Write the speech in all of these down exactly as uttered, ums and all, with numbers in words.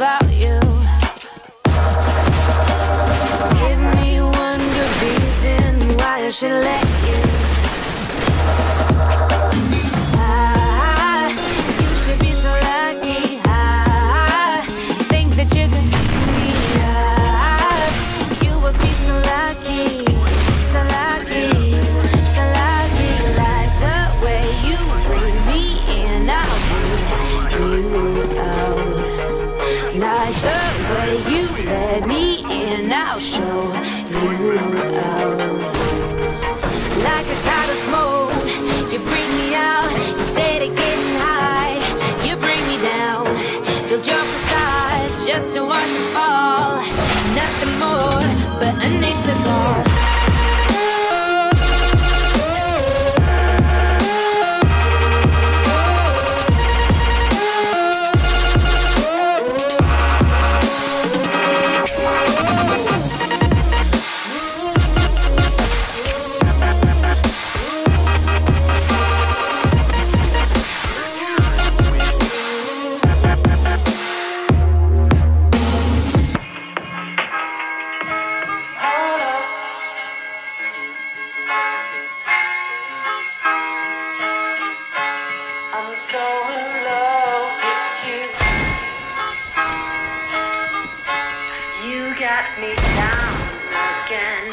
about you. Give me one good reason why I should let you. I, you should be so lucky. I think that you could keep me alive. You would be so lucky, so lucky, so lucky. Like the way you bring me in, I'll bring you out. Like the way you let me in, I'll show you out. Like a cloud of smoke, you bring me out. Instead of getting high, you bring me down. You'll jump aside just to watch me fall. Nothing more but a nature's ball. I'm so in love with you. You got me down again.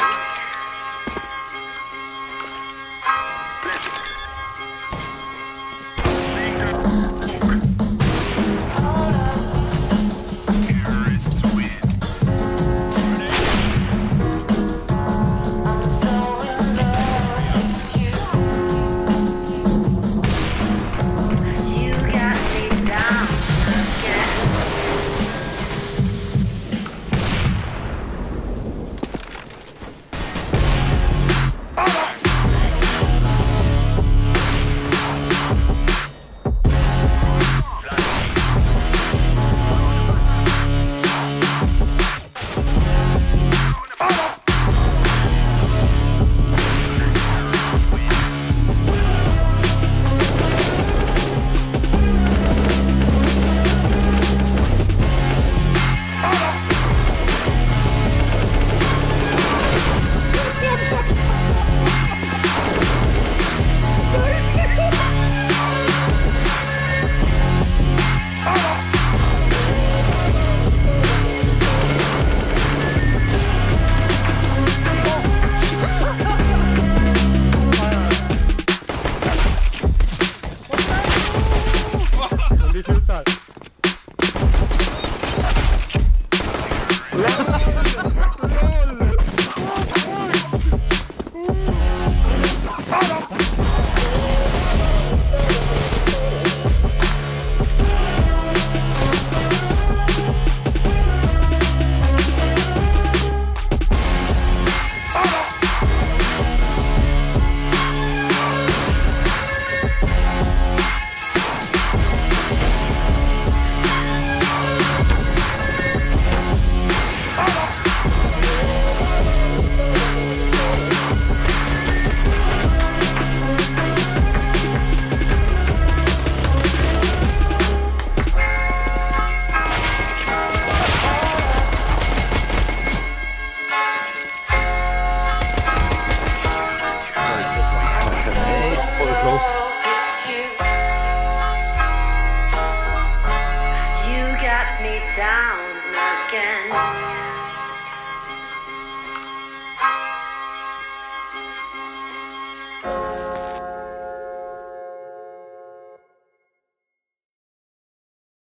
No.